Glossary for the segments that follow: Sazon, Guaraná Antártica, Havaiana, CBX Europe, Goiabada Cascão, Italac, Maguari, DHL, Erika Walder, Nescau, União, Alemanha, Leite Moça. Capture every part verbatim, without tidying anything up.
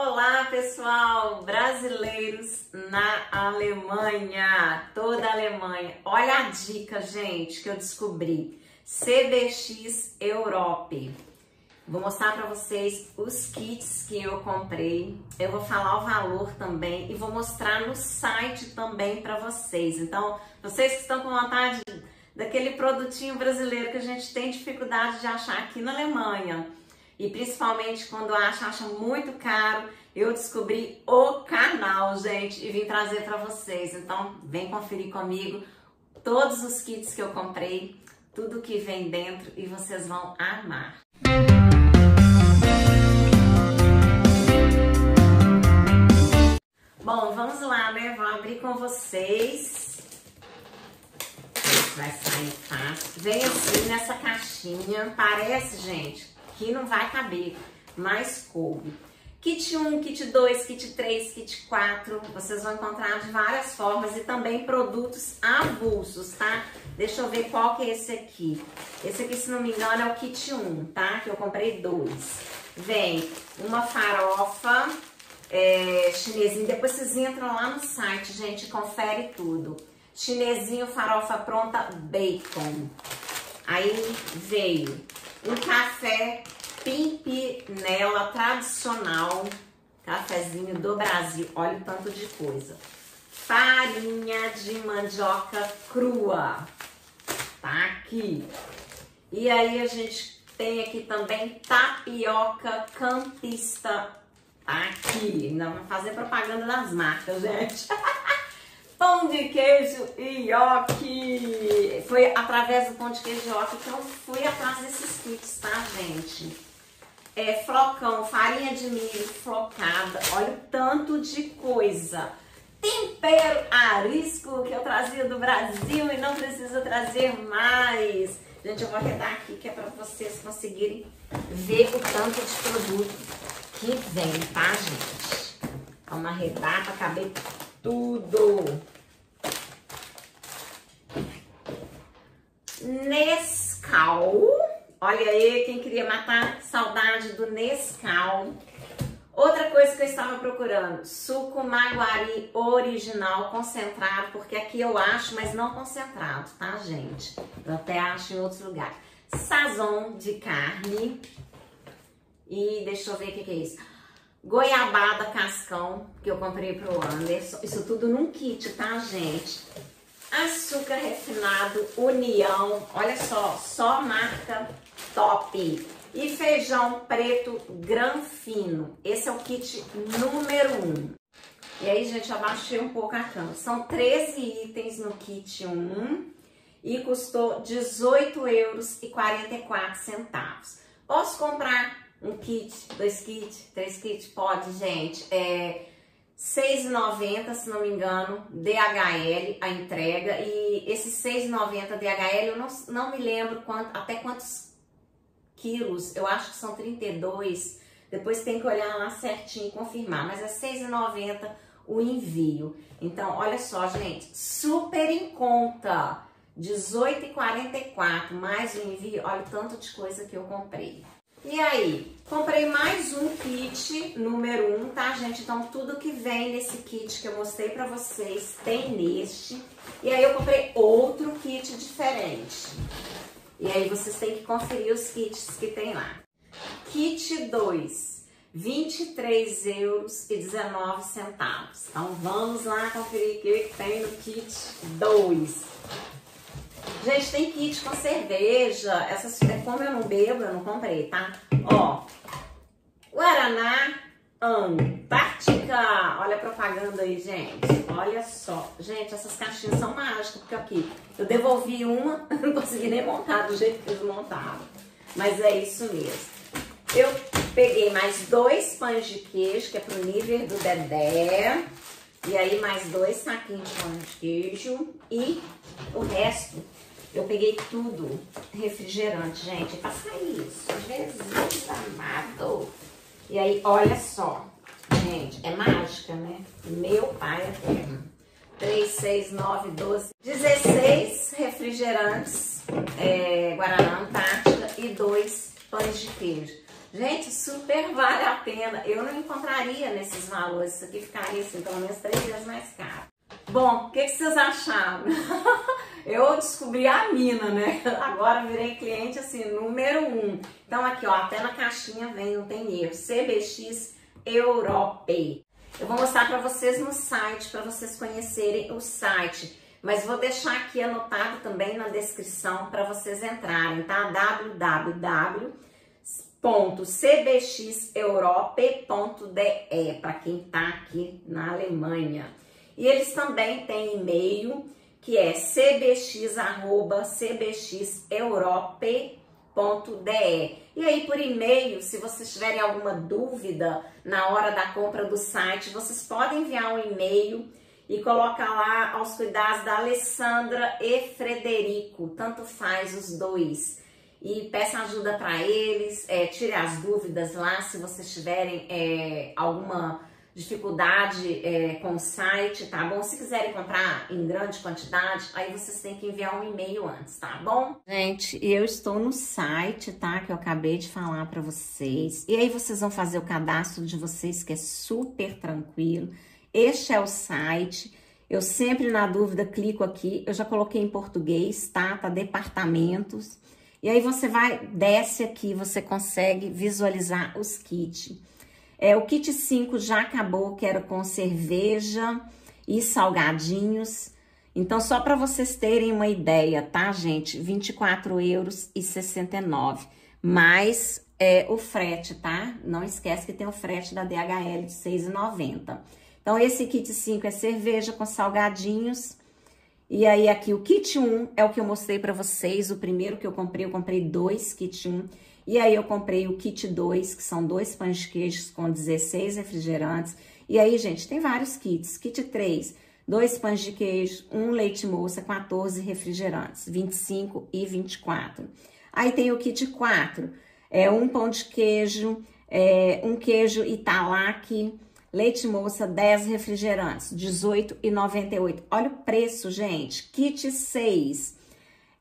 Olá pessoal, brasileiros na Alemanha, toda a Alemanha. Olha a dica, gente, que eu descobri. C B X Europe. Vou mostrar para vocês os kits que eu comprei. Eu vou falar o valor também e vou mostrar no site também para vocês. Então, vocês que estão com vontade daquele produtinho brasileiro que a gente tem dificuldade de achar aqui na Alemanha. E principalmente quando acha, acha muito caro, eu descobri o canal, gente, e vim trazer para vocês. Então, vem conferir comigo todos os kits que eu comprei, tudo que vem dentro e vocês vão amar. Bom, vamos lá, né? Vou abrir com vocês. Vai sair fácil. Vem assim nessa caixinha. Parece, gente, que não vai caber, mas coube. Kit um, kit dois, kit três, kit quatro, vocês vão encontrar de várias formas e também produtos avulsos, tá? Deixa eu ver qual que é esse aqui. Esse aqui, se não me engano, é o kit um, tá? Que eu comprei dois. Vem uma farofa é, chinesinha, depois vocês entram lá no site, gente, confere tudo. Chinesinho, farofa pronta, bacon. Aí veio um café pimpinela tradicional, cafezinho do Brasil, olha o tanto de coisa. Farinha de mandioca crua, tá aqui. E aí a gente tem aqui também tapioca campista, tá aqui. Não vou fazer propaganda das marcas, gente. Pão de queijo e nhoque. Foi através do pão de queijo e nhoque que eu fui atrás desses kits, tá, gente? É, flocão, farinha de milho flocada. Olha o tanto de coisa. Tempero arisco que eu trazia do Brasil e não preciso trazer mais. Gente, eu vou arredar aqui que é pra vocês conseguirem ver o tanto de produto que vem, tá, gente? Vamos arredar pra caber tudo. Nescau. Olha aí, quem queria matar saudade do Nescau. Outra coisa que eu estava procurando, suco Maguari original concentrado, porque aqui eu acho, mas não concentrado, tá, gente? Eu até acho em outros lugares. Sazon de carne. E deixa eu ver o que que é isso. Goiabada Cascão, que eu comprei pro Anderson. Isso tudo num kit, tá, gente? Açúcar refinado, União. Olha só, só marca top. E feijão preto grão fino. Esse é o kit número um. E aí, gente, eu baixei um pouco a cama. São treze itens no kit um. E custou dezoito euros e quarenta e quatro centavos. Posso comprar um kit, dois kits, três kits, pode, gente. É seis e noventa, se não me engano, D H L, a entrega. E esses seis e noventa D H L, eu não, não me lembro quanto, até quantos quilos. Eu acho que são trinta e dois. Depois tem que olhar lá certinho e confirmar. Mas é seis e noventa o envio. Então, olha só, gente. Super em conta. dezoito e quarenta e quatro mais o envio. Olha o tanto de coisa que eu comprei. E aí, comprei mais um kit número um, tá, gente? Então, tudo que vem nesse kit que eu mostrei pra vocês tem neste. E aí, eu comprei outro kit diferente. E aí, vocês têm que conferir os kits que tem lá. Kit dois, vinte e três euros e dezenove centavos. Então, vamos lá conferir o que tem no kit dois. Gente, tem kit com cerveja, essas, como eu não bebo, eu não comprei, tá? Ó, Guaraná Antártica, olha a propaganda aí, gente, olha só. Gente, essas caixinhas são mágicas, porque aqui, eu devolvi uma, não consegui nem montar do jeito que eles montaram, mas é isso mesmo. Eu peguei mais dois pães de queijo, que é pro nível do Dedé. E aí, mais dois saquinhos de pão de queijo e o resto, eu peguei tudo refrigerante, gente, é pra sair isso, Jesus amado. E aí, olha só, gente, é mágica, né? Meu pai eterno. três, seis, nove, doze, dezesseis refrigerantes, é, Guaraná Antártica e dois pães de queijo. Gente, super vale a pena. Eu não encontraria nesses valores. Isso aqui ficaria assim, pelo menos três vezes mais caro. Bom, o que, que vocês acharam? Eu descobri a mina, né? Agora virei cliente, assim, número um. Então aqui, ó, até na caixinha vem, não tem erro. C B X Europe. Eu vou mostrar pra vocês no site, pra vocês conhecerem o site. Mas vou deixar aqui anotado também na descrição pra vocês entrarem, tá? w w w ponto c b x europe ponto d e pra quem tá aqui na Alemanha. E eles também têm e-mail, que é c b x arroba c b x europe ponto d e. E aí, por e-mail, se vocês tiverem alguma dúvida na hora da compra do site, vocês podem enviar um e-mail e colocar lá aos cuidados da Alessandra e Frederico, tanto faz os dois. E peça ajuda para eles, é, tire as dúvidas lá, se vocês tiverem é, alguma dificuldade é, com o site, tá bom? Se quiserem comprar em grande quantidade, aí vocês têm que enviar um e-mail antes, tá bom? Gente, eu estou no site, tá? Que eu acabei de falar pra vocês. E aí vocês vão fazer o cadastro de vocês, que é super tranquilo. Este é o site. Eu sempre, na dúvida, clico aqui. Eu já coloquei em português, tá? Tá departamentos. E aí você vai, desce aqui, você consegue visualizar os kits. É, o kit cinco já acabou, que era com cerveja e salgadinhos. Então, só para vocês terem uma ideia, tá, gente? vinte e quatro euros e sessenta e nove. Mais é, o frete, tá? Não esquece que tem o frete da D H L de seis e noventa. Então, esse kit cinco é cerveja com salgadinhos. E aí, aqui o kit um é o que eu mostrei para vocês. O primeiro que eu comprei, eu comprei dois kit um. E aí, eu comprei o kit dois, que são dois pães de queijo com dezesseis refrigerantes. E aí, gente, tem vários kits. Kit três, dois pães de queijo, um leite moça, quatorze refrigerantes, vinte e cinco e vinte e quatro. Aí, tem o kit quatro, é um pão de queijo, é, um queijo Italac, leite moça, dez refrigerantes, dezoito e noventa e oito. Olha o preço, gente. Kit seis.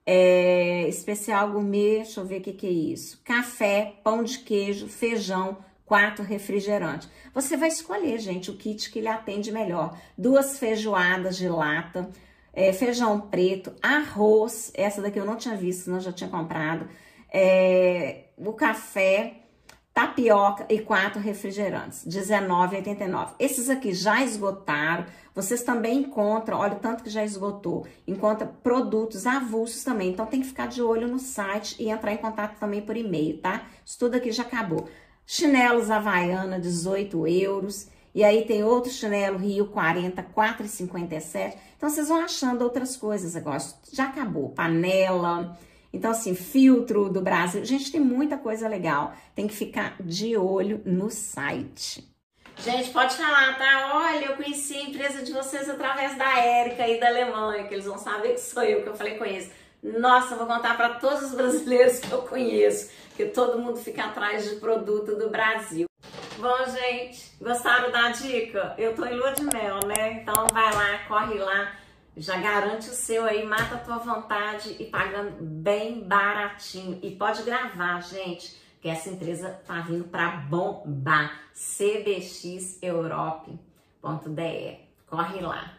É, especial gourmet, deixa eu ver o que, que é isso. Café, pão de queijo, feijão, quatro refrigerantes. Você vai escolher, gente, o kit que lhe atende melhor. Duas feijoadas de lata, é, feijão preto, arroz, essa daqui eu não tinha visto, senão eu já tinha comprado. É, o café, tapioca e quatro refrigerantes, dezenove e oitenta e nove. Esses aqui já esgotaram. Vocês também encontram, olha o tanto que já esgotou, encontra produtos avulsos também. Então, tem que ficar de olho no site e entrar em contato também por e-mail, tá? Isso tudo aqui já acabou. Chinelos Havaiana, dezoito euros. E aí, tem outro chinelo Rio, quarenta, quatro e cinquenta e sete. Então, vocês vão achando outras coisas agora. Já acabou. Panela. Então, assim, filtro do Brasil. Gente, tem muita coisa legal. Tem que ficar de olho no site. Gente, pode falar, tá? Olha, eu conheci a empresa de vocês através da Érica e da Alemanha, que eles vão saber que sou eu, que eu falei conheço. Nossa, eu vou contar para todos os brasileiros que eu conheço, que todo mundo fica atrás de produto do Brasil. Bom, gente, gostaram da dica? Eu tô em lua de mel, né? Então vai lá, corre lá, já garante o seu aí, mata a tua vontade e pagando bem baratinho. E pode gravar, gente, que essa empresa tá vindo para bombar. c b x europe ponto d e. Corre lá.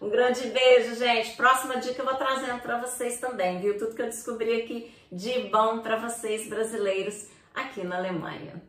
Um grande beijo, gente. Próxima dica eu vou trazendo para vocês também, viu? Tudo que eu descobri aqui de bom para vocês brasileiros aqui na Alemanha.